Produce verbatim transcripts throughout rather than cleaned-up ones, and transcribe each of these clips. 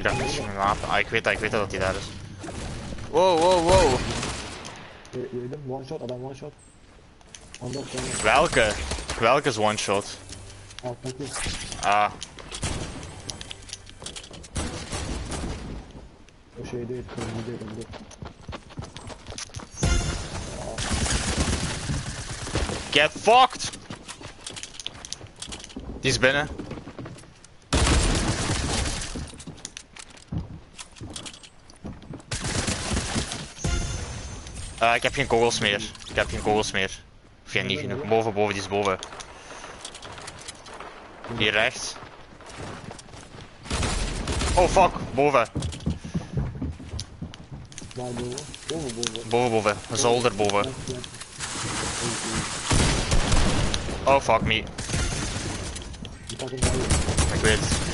pick that bitch from the map. I quit, I quit, I don't do that. Whoa, whoa, whoa! You're, you're doing one shot, I done one shot. Welke? Welke's one shot. Oh, thank you. Ah. Als je dit kan doen, dit en dit. Get fucked! Die is binnen. Uh, ik heb geen kogels meer. Ik heb geen kogels meer. Of ja, niet genoeg. Boven, boven, die is boven. Hier rechts. Oh fuck, boven. Boven, boven. Boven, zolder boven. Oh fuck me. Ik weet het.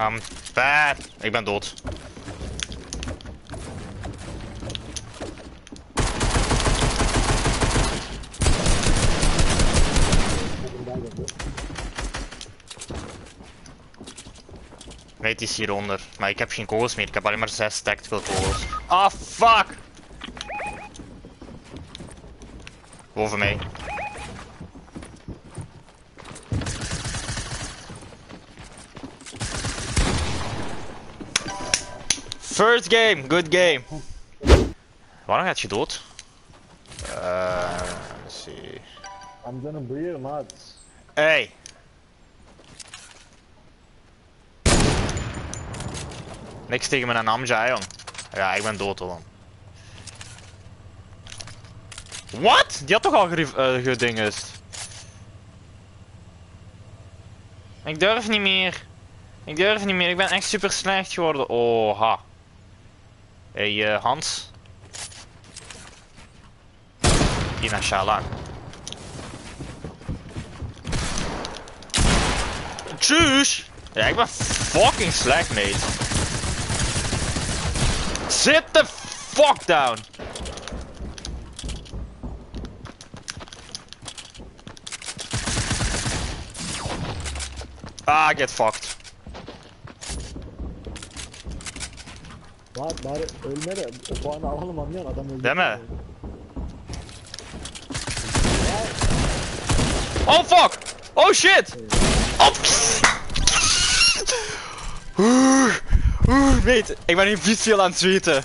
Um, bad. Ik ben dood. Het is hieronder, maar ik heb geen kogels meer. Ik heb alleen maar zes tactical kogels. Ah, oh, fuck! Boven mij. First game, good game. Waarom gaat je dood? Uh, let's see. I'm gonna breer, maat. Hey! Niks tegen mijn Amja, jong. Ja, ik ben dood, hoor. Wat? Die had toch al uh, gedingest? Ik durf niet meer. Ik durf niet meer. Ik ben echt super slecht geworden. Oh, ha. Hé, hey, uh, Hans. Hier naar Shala. Tjus! Ja, ik ben fucking slecht, mate. Sit the fuck down! Ah, get fucked. Damn it. Oh fuck! Oh shit! Oh! Oeh, mate, ik ben hier visueel aan het zweten.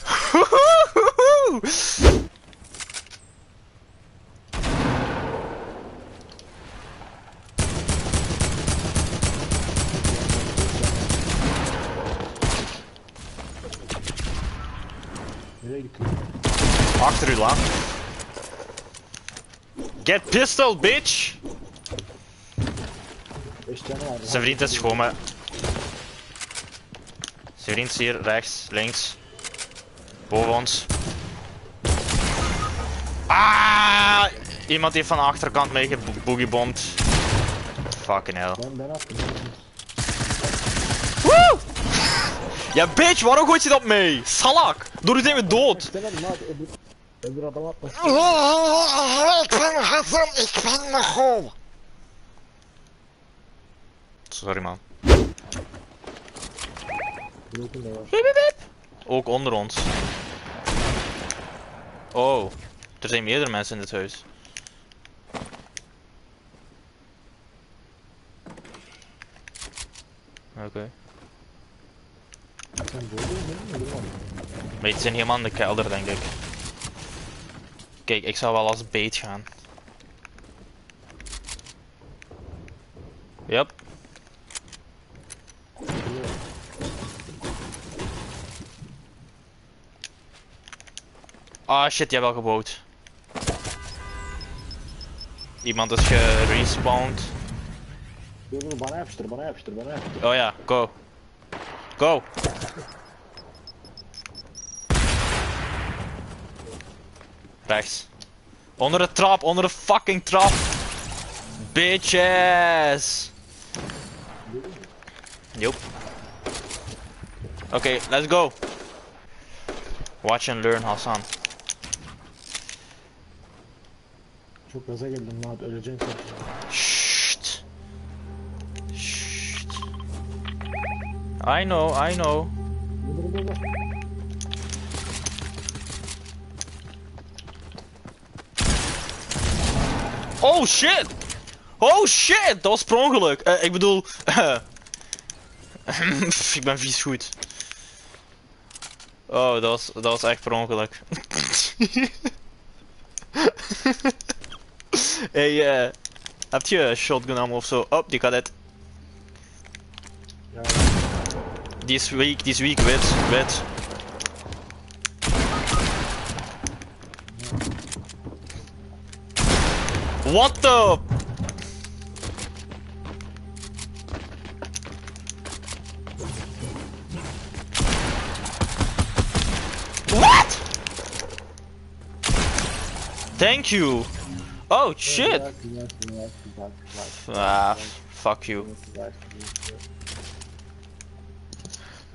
Achter u lang. Get pistol, bitch! Zijn vriend is schoon, maar. Zijn vriend is hier, rechts, links, boven ons. Ah! Iemand heeft van de achterkant mee geboogiebomd. Fucking hell. Woe! Ja bitch, waarom gooit je dat mee? Salak! Door u zijn we dood! Ik ben nogal! Sorry man. Ook onder ons. Oh, er zijn meerdere mensen in dit huis. Oké. Okay. Maar het zijn helemaal in de kelder, denk ik. Kijk, ik zou wel als bait gaan. Yep. Ah shit, die hebben al gebouwd. Iemand is gerespawned. Oh ja, go. Go! Rechts. Onder de trap, onder de fucking trap! Bitches! Nope. Oké, okay, let's go! Watch and learn, Hassan. Shhh, I know, I know. Oh shit! Oh shit! Dat was per ongeluk. Uh, ik bedoel... Uh, ik ben vies goed. Oh, dat was, dat was echt per ongeluk. Hey, uh, heb je een shotgun ammo of zo? Oh, die kan het. This week, this week, wet, wet. What the? What? Thank you. Oh shit. Ah, fuck you.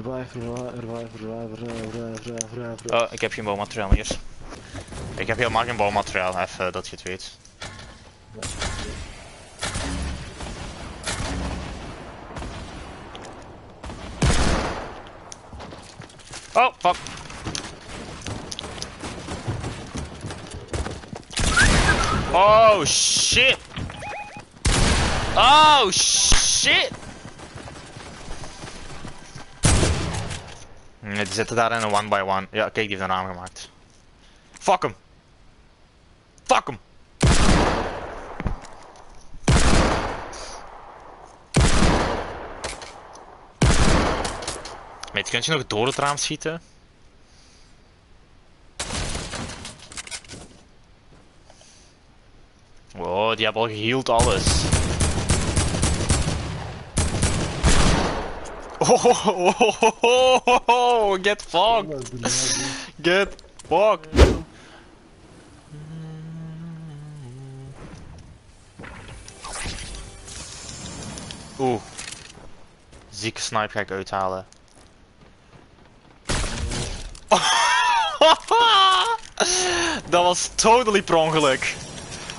Revive, revive, revive, revive, revive, revive. Oh, ik heb geen bouwmateriaal meer. Ik heb helemaal geen bouwmateriaal, even dat je het weet. Oh, fuck. Oh, shit. Oh, shit. Nee, die zitten daar in een one by one. Ja, kijk, die heeft een naam gemaakt. Fuck hem. Fuck hem. Meid, kun je nog door het raam schieten? Oh, die hebben al geheeld alles. Oh, oh, oh, oh, oh, oh, get fucked! Get fucked! Oeh. Zieke snipe ga ik uithalen. Dat was totally per ongeluk.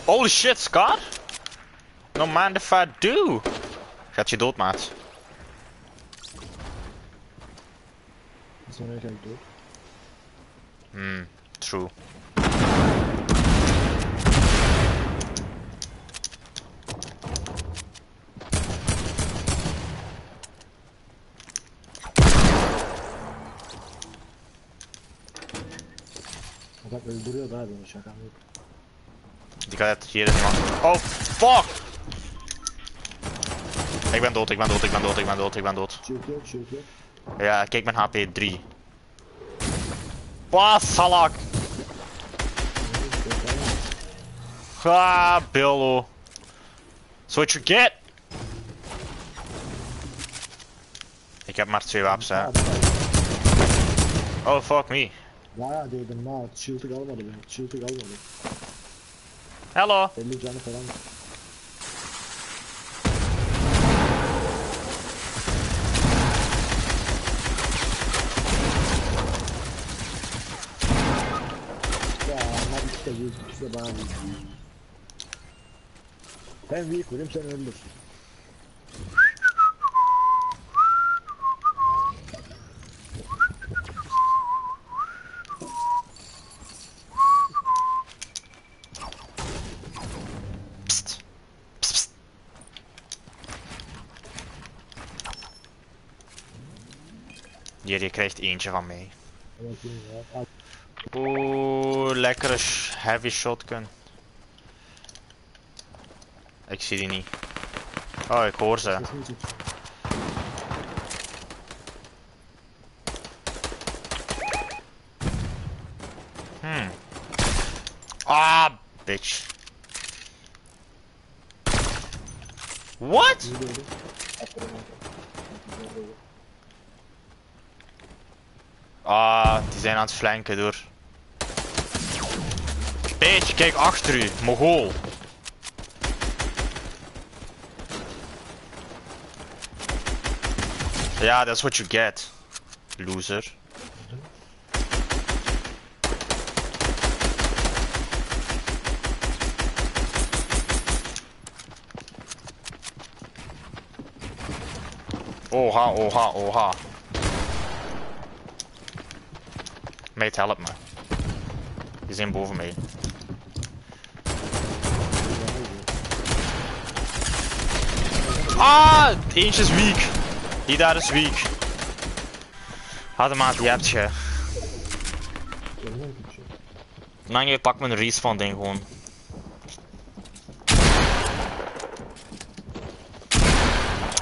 Holy shit, Scar! No mind if I do! Gaat je dood, maat. Hmm, true. Die gaat hier in man. Oh fuck! Ik ben dood, ik ben dood, ik ben dood, ik ben dood, ik ben dood. Ja, kijk mijn H P drie. Pas, salak! Ah, Billo. That's what you get! Ik heb maar twee wapens, hè. Oh, fuck me. Ja, ja, die hebben maar. Het shield ik allemaal erbij. Het shield ik allemaal erbij. Hallo! Ben wie kurim sen ölürsün. Pst, pst, pst. Jullie krijgt eentje van mij. Oeh, lekkere heavy shotgun. Ik zie die niet. Oh, ik hoor ze. Hmm. Ah, bitch. What? Ah, die zijn aan het flanken door. Bitch, kijk achter u, Mogol. Yeah, that's what you get, loser. Oha, oha, oha. Mate, help me. He's in boven me. Ah! Eentje is weak. Die daar is weak. Had maat, die hebt je. Dan je pakt mijn respawn ding gewoon.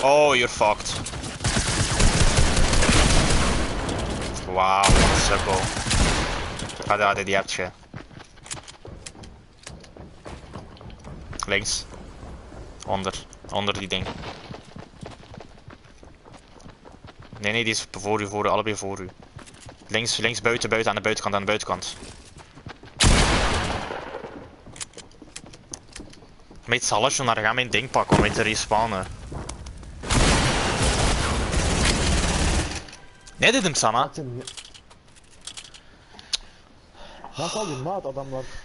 Oh, you're fucked. Wow, wat sukkel. Ga daar, die hebt je. Links. Onder. Onder die ding. Nee, nee, die is voor u, voor u, allebei voor u. Links, links, buiten, buiten, aan de buitenkant, aan de buitenkant. Meet z'n naar gaan mijn ding pakken om mee te respawnen. Nee, dit hem, Sanna.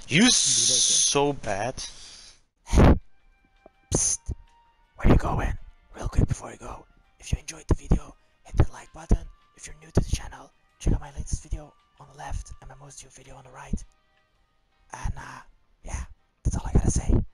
You so bad. Psst. Where you going? Real quick before you go, if you enjoyed the video, hit that like button. If you're new to the channel, check out my latest video on the left and my most new video on the right. And uh, yeah, that's all I gotta say.